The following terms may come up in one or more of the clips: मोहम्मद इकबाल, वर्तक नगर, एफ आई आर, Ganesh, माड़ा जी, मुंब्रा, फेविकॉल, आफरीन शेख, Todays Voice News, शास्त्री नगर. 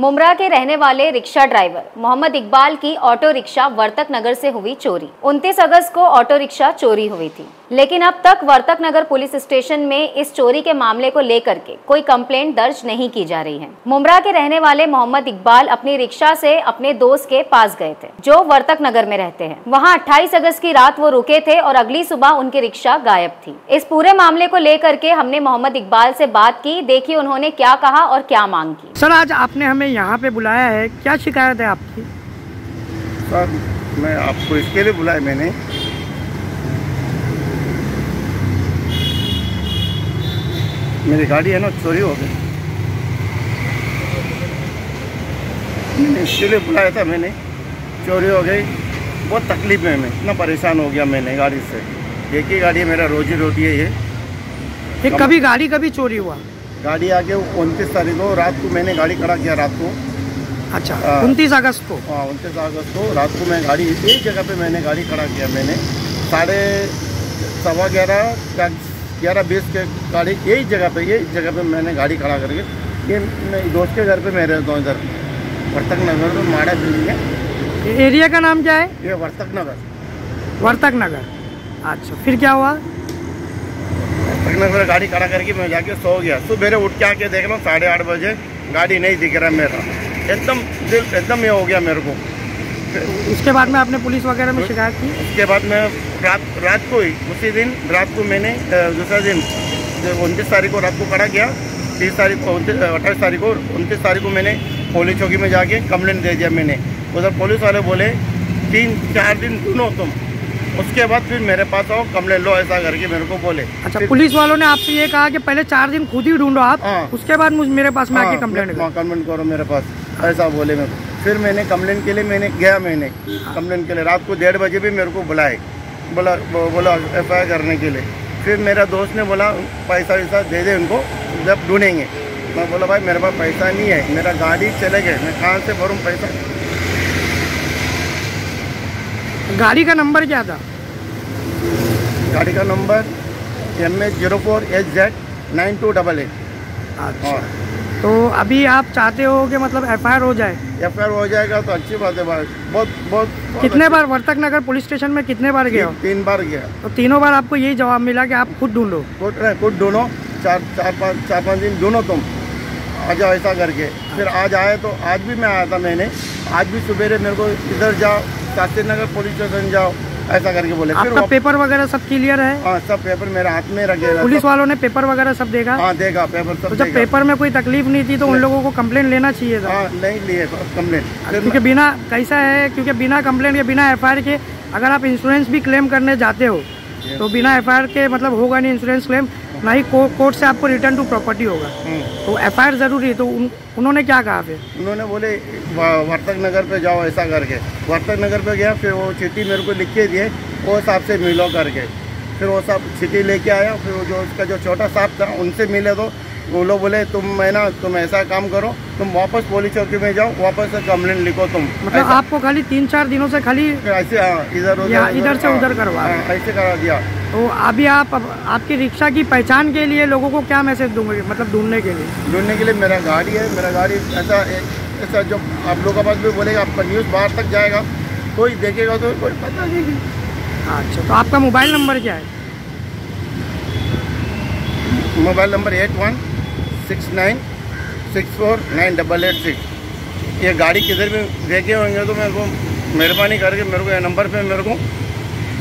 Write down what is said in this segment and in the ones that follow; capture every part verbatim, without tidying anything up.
मुंब्रा के रहने वाले रिक्शा ड्राइवर मोहम्मद इकबाल की ऑटो रिक्शा वर्तक नगर से हुई चोरी। उनतीस अगस्त को ऑटो रिक्शा चोरी हुई थी, लेकिन अब तक वर्तक नगर पुलिस स्टेशन में इस चोरी के मामले को लेकर के कोई कंप्लेंट दर्ज नहीं की जा रही है। मुंब्रा के रहने वाले मोहम्मद इकबाल अपनी रिक्शा से अपने दोस्त के पास गए थे जो वर्तक नगर में रहते हैं। वहाँ अट्ठाईस अगस्त की रात वो रुके थे और अगली सुबह उनकी रिक्शा गायब थी। इस पूरे मामले को लेकर के हमने मोहम्मद इकबाल से बात की, देखिए उन्होंने क्या कहा और क्या मांग की। सर, आज आपने हमें यहाँ पे बुलाया है, क्या शिकायत है आपकी? सर, मैं आपको इसके लिए बुलाया मैंने मेरी गाड़ी है ना चोरी हो गई, मैंने इसके लिए बुलाया था। मैंने चोरी हो गई, बहुत तकलीफ में मैं इतना परेशान हो गया। मैंने गाड़ी से एक ही गाड़ी है, मेरा रोजी रोटी है ये। एक कभी गाड़ी कभी चोरी हुआ? गाड़ी आके उनतीस तारीख को रात को मैंने गाड़ी खड़ा किया रात को। अच्छा, उनतीस अगस्त को? हाँ, उनतीस अगस्त को रात को मैं गाड़ी एक जगह पे मैंने गाड़ी खड़ा किया। मैंने साढ़े सवा ग्यारह ग्यारह बीस के गाड़ी एक जगह पे एक जगह पे मैंने गाड़ी खड़ा करके ये दोस्त के घर पे मैं रहता हूँ, इधर वर्तक नगर में माड़ा जी में। एरिया का नाम क्या है? ये वर्तक नगर। वर्तक नगर, अच्छा। फिर क्या हुआ? फिर गाड़ी खड़ा करके मैं जाके सो गया। सुबह उठ के आके देख रहा हूँ साढ़े आठ बजे गाड़ी नहीं दिख रहा मेरा, एकदम दिल एकदम ये हो गया मेरे को। उसके बाद में आपने पुलिस वगैरह में शिकायत की? उसके बाद मैं रात रात को ही उसी दिन रात को मैंने दूसरा दिन उनतीस तारीख को रात को खड़ा किया, तीस तारीख को अट्ठाईस तारीख को उनतीस तारीख को मैंने पुलिस चौकी में जाके कंप्लेंट दे दिया। मैंने उधर पुलिस वाले बोले तीन चार दिन सुनो तुम, उसके बाद फिर मेरे पास आओ कमले लो ऐसा करके मेरे को बोले। अच्छा, पुलिस वालों ने आपसे ये कहा कि पहले चार दिन खुद ही ढूंढो आप, आ, उसके बाद मुझे मेरे पास में आके कंप्लेंट कंप्लेंट करो मेरे पास, ऐसा बोले मेरे को। फिर मैंने कंप्लेंट के लिए मैंने गया, मैंने कंप्लेंट के लिए रात को डेढ़ बजे भी मेरे को बुलाए, बोला बोला एफ आई आर करने के लिए। फिर मेरा दोस्त ने बोला पैसा वैसा दे दे उनको जब ढूंढेंगे। मैं बोला भाई मेरे पास पैसा नहीं है, मेरा गाड़ी चले गए, मैं कहाँ से भरूँ पैसा? गाड़ी का नंबर क्या था? गाड़ी का number M H zero four H Z nine two double eight. अच्छा, तो अभी आप चाहते हो कि मतलब एफ आई आर हो जाए? एफ आई आर हो जाएगा तो अच्छी बात है। बहुत बहुत, बहुत कितने बार वर्तक नगर पुलिस स्टेशन में कितने बार गया? तीन बार गया। तो तीनों बार आपको यही जवाब मिला कि आप खुद ढूंढो, खुद ढूंढो, चार चार पाँच चार पाँच दिन ढूंढो तुम, आ जाओ ऐसा करके। फिर आज आए तो आज भी मैं आया था, मैंने आज भी सुबह मेरे को इधर जाओ शास्त्री नगर पुलिस स्टेशन जाओ ऐसा करके बोले। आपका फिर पेपर वगैरह सब क्लियर है? हाँ, सब पेपर मेरे हाथ में रखे। पुलिस वालों ने पेपर वगैरह सब देखा? हाँ, देखा पेपर सब। तो जब पेपर में कोई तकलीफ नहीं थी तो उन लोगों को कंप्लेंट लेना चाहिए था? हाँ, नहीं लिए कंप्लेंट, क्योंकि बिना कैसा है, क्योंकि बिना कंप्लेंट के बिना एफ आई आर के अगर आप इंश्योरेंस भी क्लेम करने जाते हो तो बिना एफ आई आर के मतलब होगा नहीं इंश्योरेंस क्लेम, ना ही कोर्ट से आपको रिटर्न टू प्रॉपर्टी होगा, तो एफ आई आर जरूरी है। तो उन, उन्होंने क्या कहा फिर? उन्होंने बोले वर्तक नगर पे जाओ ऐसा करके। वर्तक नगर पे गया, फिर वो चिट्ठी मेरे को लिख के दिए वो साहब से मिलो करके। फिर वो साहब चिट्ठी लेके आया, फिर वो जो उसका जो छोटा साहब था उनसे मिले तो वो लोग बोले तुम मैं ना तुम ऐसा काम करो, तुम वापस पुलिस चौकी में जाओ, वापस कम्प्लेन लिखो तुम। मतलब आपको खाली तीन चार दिनों से खाली ऐसे इधर इधर से उधर करवा ऐसे करा दिया। तो अभी आप आपकी रिक्शा की पहचान के लिए लोगों को क्या मैसेज दूंगे, मतलब ढूंढने के लिए? ढूंढने के लिए मेरा गाड़ी है, मेरा गाड़ी ऐसा ऐसा जो आप लोगों के पास भी बोलेगा आपका न्यूज़ बाहर तक जाएगा, कोई देखेगा तो कोई पता नहीं। अच्छा, तो आपका मोबाइल नंबर क्या है? Mobile number eight one six nine six four nine double eight six. ये गाड़ी किधर भी देखे होंगे तो मेरे को मेहरबानी करके मेरे को यह नंबर पर मेरे को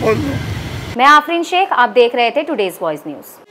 बोल दो। मैं आफरीन शेख, आप देख रहे थे टुडेज वॉइस न्यूज़।